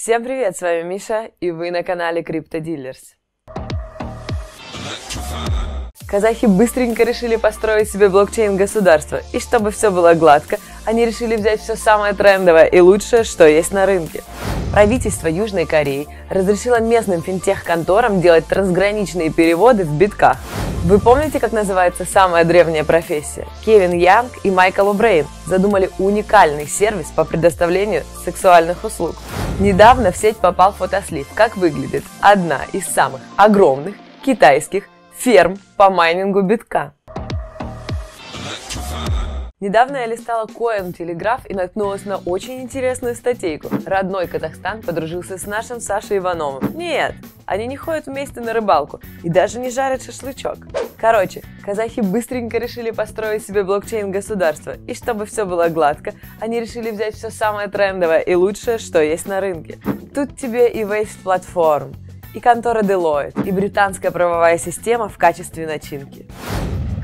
Всем привет, с вами Миша, и вы на канале CryptoDealers. Казахи быстренько решили построить себе блокчейн-государство, и чтобы все было гладко, они решили взять все самое трендовое и лучшее, что есть на рынке. Правительство Южной Кореи разрешило местным финтех-конторам делать трансграничные переводы в битках. Вы помните, как называется самая древняя профессия? Кевин Янг и Майкл О'Брайен задумали уникальный сервис по предоставлению сексуальных услуг. Недавно в сеть попал фотослив, как выглядит одна из самых огромных китайских ферм по майнингу битка. Недавно я листала CoinTelegraph и наткнулась на очень интересную статейку. Родной Казахстан подружился с нашим Сашей Ивановым. Нет, они не ходят вместе на рыбалку и даже не жарят шашлычок. Короче, казахи быстренько решили построить себе блокчейн-государство, и чтобы все было гладко, они решили взять все самое трендовое и лучшее, что есть на рынке. Тут тебе и Waves Platform, и контора Deloitte, и британская правовая система в качестве начинки.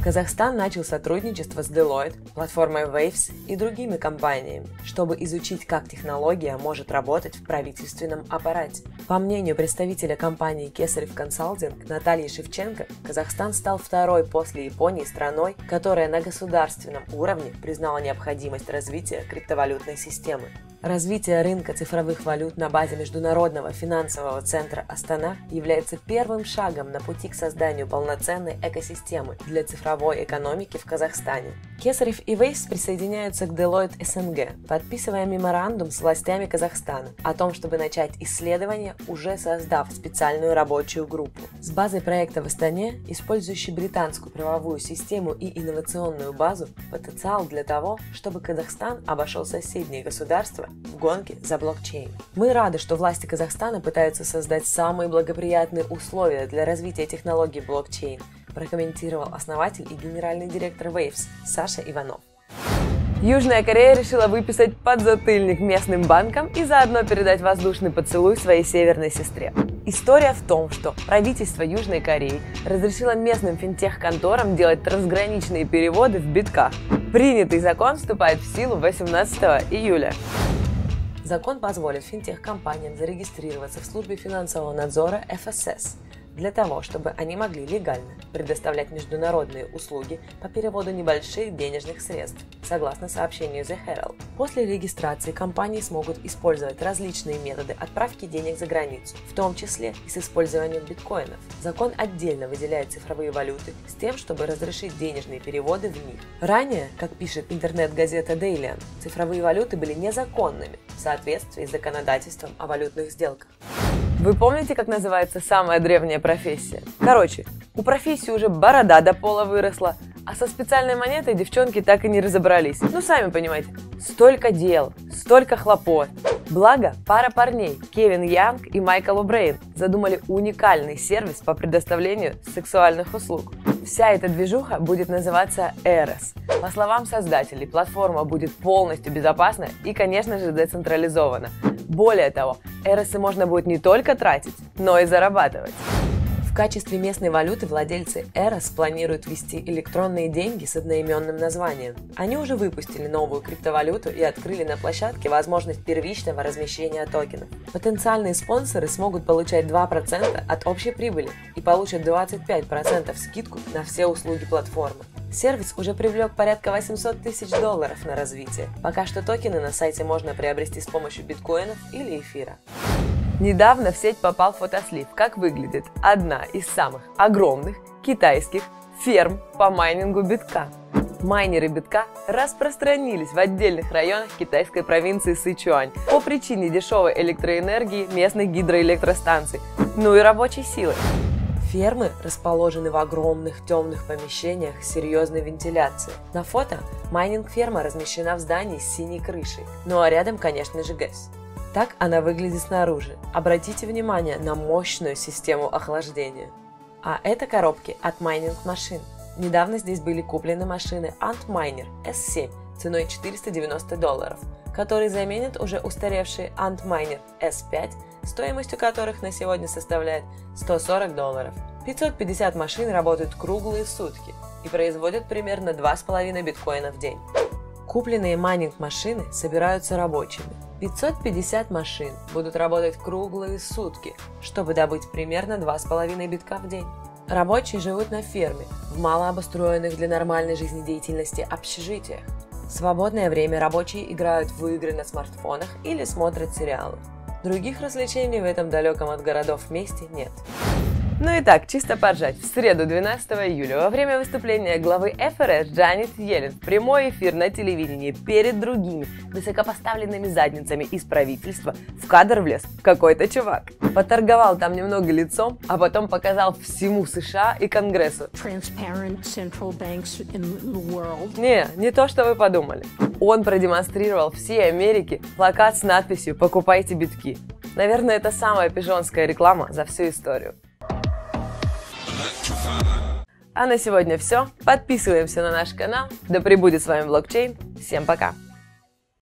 Казахстан начал сотрудничество с Deloitte, платформой Waves и другими компаниями, чтобы изучить, как технология может работать в правительственном аппарате. По мнению представителя компании Kesarev Consulting Натальи Шевченко, Казахстан стал второй после Японии страной, которая на государственном уровне признала необходимость развития криптовалютной системы. Развитие рынка цифровых валют на базе Международного финансового центра Астана является первым шагом на пути к созданию полноценной экосистемы для цифровой экономики в Казахстане. Kesarev и Waves присоединяются к Deloitte СНГ, подписывая меморандум с властями Казахстана о том, чтобы начать исследования, уже создав специальную рабочую группу. С базой проекта в Астане, использующей британскую правовую систему и инновационную базу, потенциал для того, чтобы Казахстан обошел соседние государства в гонке за блокчейн. Мы рады, что власти Казахстана пытаются создать самые благоприятные условия для развития технологий блокчейн, прокомментировал основатель и генеральный директор Waves Саша Иванов. Южная Корея решила выписать подзатыльник местным банкам и заодно передать воздушный поцелуй своей северной сестре. История в том, что правительство Южной Кореи разрешило местным финтех-конторам делать трансграничные переводы в битках. Принятый закон вступает в силу 18 июля. Закон позволит финтех-компаниям зарегистрироваться в службе финансового надзора ФРС для того, чтобы они могли легально предоставлять международные услуги по переводу небольших денежных средств, согласно сообщению The Herald. После регистрации компании смогут использовать различные методы отправки денег за границу, в том числе и с использованием биткоинов. Закон отдельно выделяет цифровые валюты с тем, чтобы разрешить денежные переводы в них. Ранее, как пишет интернет-газета Daily Mail, цифровые валюты были незаконными в соответствии с законодательством о валютных сделках. Вы помните, как называется самая древняя профессия? Короче, у профессии уже борода до пола выросла, а со специальной монетой девчонки так и не разобрались. Ну, сами понимаете, столько дел, столько хлопот. Благо, пара парней, Кевин Янг и Майкл О'Брайен, задумали уникальный сервис по предоставлению сексуальных услуг. Вся эта движуха будет называться Eros. По словам создателей, платформа будет полностью безопасна и, конечно же, децентрализована. Более того, эросы можно будет не только тратить, но и зарабатывать. В качестве местной валюты владельцы Эрос планируют ввести электронные деньги с одноименным названием. Они уже выпустили новую криптовалюту и открыли на площадке возможность первичного размещения токенов. Потенциальные спонсоры смогут получать 2% от общей прибыли и получат 25% скидку на все услуги платформы. Сервис уже привлек порядка $800 тысяч на развитие. Пока что токены на сайте можно приобрести с помощью биткоинов или эфира. Недавно в сеть попал фотослив, как выглядит одна из самых огромных китайских ферм по майнингу битка. Майнеры битка распространились в отдельных районах китайской провинции Сычуань по причине дешевой электроэнергии, местных гидроэлектростанций, ну и рабочей силы. Фермы расположены в огромных темных помещениях с серьезной вентиляцией. На фото майнинг-ферма размещена в здании с синей крышей, ну а рядом, конечно же, ГЭС. Так она выглядит снаружи. Обратите внимание на мощную систему охлаждения. А это коробки от майнинг-машин. Недавно здесь были куплены машины Antminer S7 ценой $490, которые заменят уже устаревшие Antminer S5, стоимостью которых на сегодня составляет $140. 550 машин работают круглые сутки и производят примерно 2,5 биткоина в день. Купленные майнинг-машины собираются рабочими. 550 машин будут работать круглые сутки, чтобы добыть примерно 2,5 битка в день. Рабочие живут на ферме, в мало обустроенных для нормальной жизнедеятельности общежитиях. В свободное время рабочие играют в игры на смартфонах или смотрят сериалы. Других развлечений в этом далеком от городов месте нет. Ну и так, чисто поржать. В среду 12 июля во время выступления главы ФРС Джанет Йеллен в прямой эфир на телевидении перед другими высокопоставленными задницами из правительства в кадр влез какой-то чувак. Поторговал там немного лицом, а потом показал всему США и Конгрессу. Не, не то, что вы подумали. Он продемонстрировал всей Америке плакат с надписью «Покупайте битки». Наверное, это самая пижонская реклама за всю историю. А на сегодня все. Подписываемся на наш канал. Да пребудет с вами блокчейн. Всем пока!